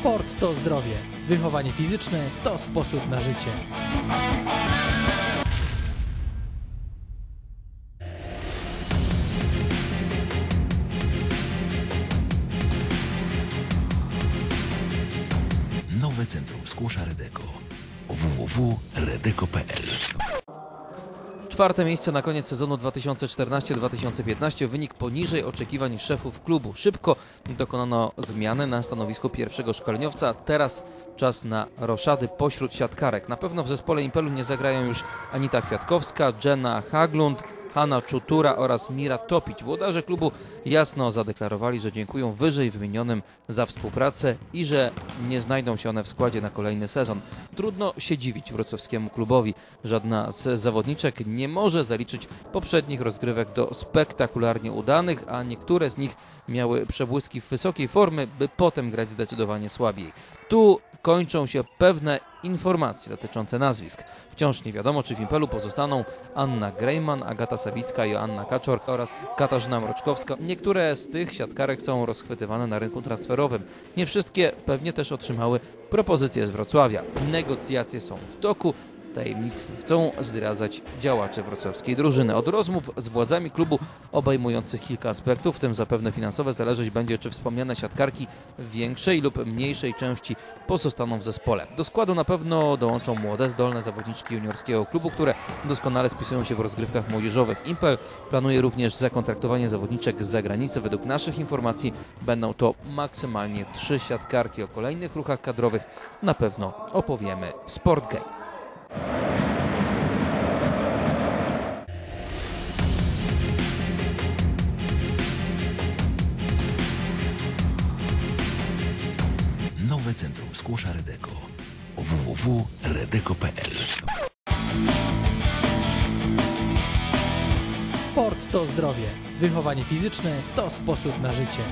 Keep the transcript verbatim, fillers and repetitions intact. Sport to zdrowie. Wychowanie fizyczne to sposób na życie. Nowe Centrum Skłusza Redeko. w w w kropka redeko kropka p l. Czwarte miejsce na koniec sezonu dwa tysiące czternaście dwa tysiące piętnaście. Wynik poniżej oczekiwań szefów klubu. Szybko dokonano zmiany na stanowisku pierwszego szkoleniowca. Teraz czas na roszady pośród siatkarek. Na pewno w zespole Impelu nie zagrają już Anita Kwiatkowska, Jenna Haglund, Hana Czutura oraz Mira Topić. Włodarze klubu jasno zadeklarowali, że dziękują wyżej wymienionym za współpracę i że nie znajdą się one w składzie na kolejny sezon. Trudno się dziwić wrocławskiemu klubowi. Żadna z zawodniczek nie może zaliczyć poprzednich rozgrywek do spektakularnie udanych, a niektóre z nich miały przebłyski w wysokiej formy, by potem grać zdecydowanie słabiej. Tu kończą się pewne informacje dotyczące nazwisk. Wciąż nie wiadomo, czy w Impelu pozostaną Anna Grejman, Agata Sawicka, Joanna Kaczor oraz Katarzyna Mroczkowska. Niektóre z tych siatkarek są rozchwytywane na rynku transferowym. Nie wszystkie pewnie też otrzymały propozycje z Wrocławia. Negocjacje są w toku. Tajemnic nie chcą zdradzać działacze wrocławskiej drużyny. Od rozmów z władzami klubu obejmujących kilka aspektów, w tym zapewne finansowe, zależeć będzie, czy wspomniane siatkarki w większej lub mniejszej części pozostaną w zespole. Do składu na pewno dołączą młode, zdolne zawodniczki juniorskiego klubu, które doskonale spisują się w rozgrywkach młodzieżowych. Impel planuje również zakontraktowanie zawodniczek z zagranicy. Według naszych informacji będą to maksymalnie trzy siatkarki. O kolejnych ruchach kadrowych na pewno opowiemy w Sportgate. Nowe Centrum Skłusza Redeko. w w w kropka redeko kropka p l. Sport to zdrowie. Wychowanie fizyczne to sposób na życie.